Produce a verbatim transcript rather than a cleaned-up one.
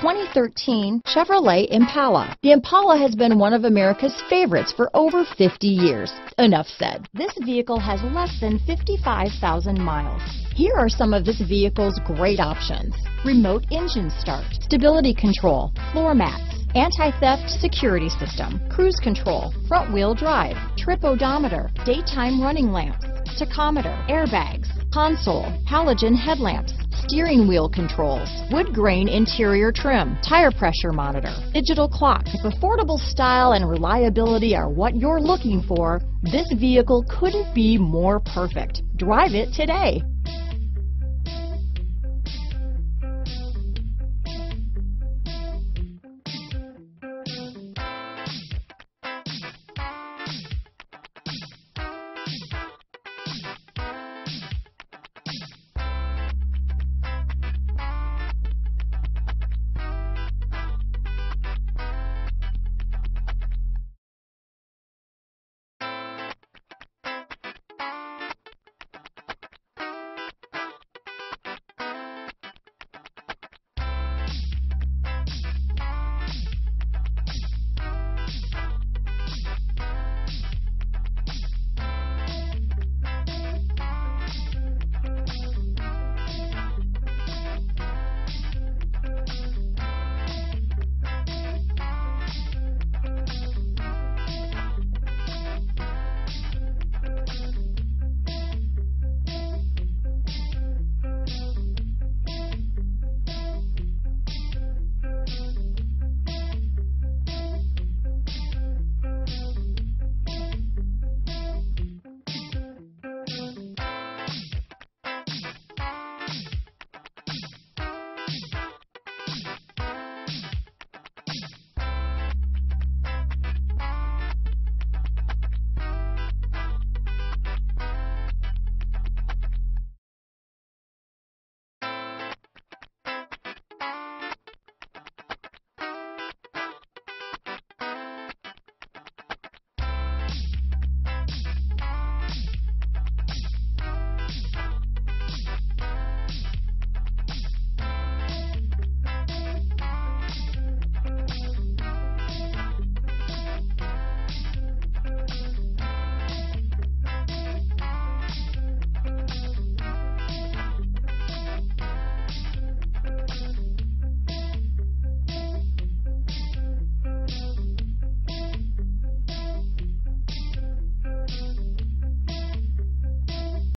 twenty thirteen Chevrolet Impala. The Impala has been one of America's favorites for over fifty years. Enough said. This vehicle has less than fifty-five thousand miles. Here are some of this vehicle's great options: remote engine start, stability control, floor mats, anti-theft security system, cruise control, front-wheel drive, trip odometer, daytime running lamps, tachometer, airbags, console, halogen headlamps, steering wheel controls, wood grain interior trim, tire pressure monitor, digital clock. If affordable style and reliability are what you're looking for, this vehicle couldn't be more perfect. Drive it today.